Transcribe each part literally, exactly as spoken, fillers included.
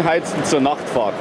Anheizen zur Nachtfahrt.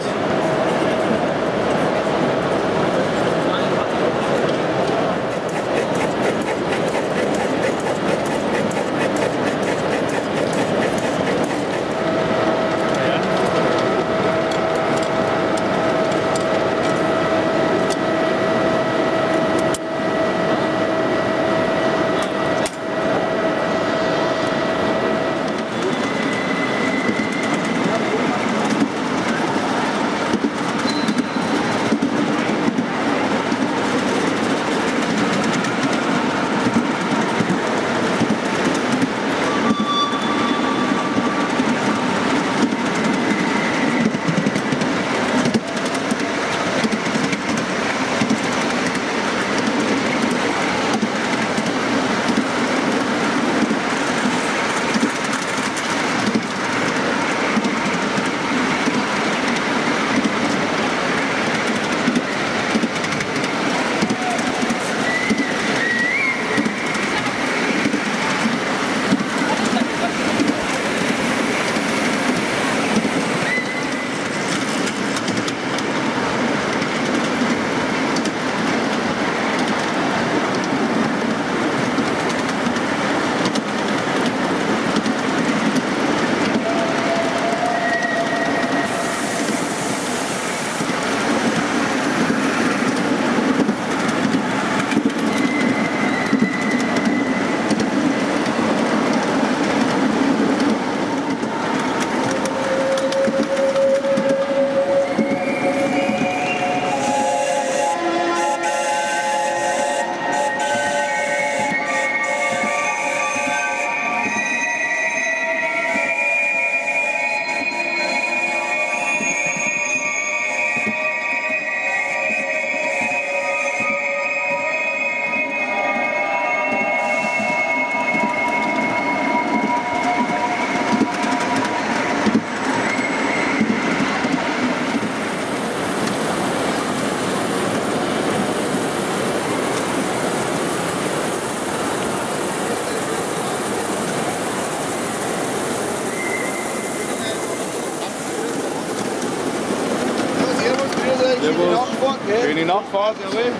Schöne Nachfahrt, jawohl.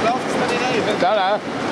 Schlaft es mir nicht ein. Da, da.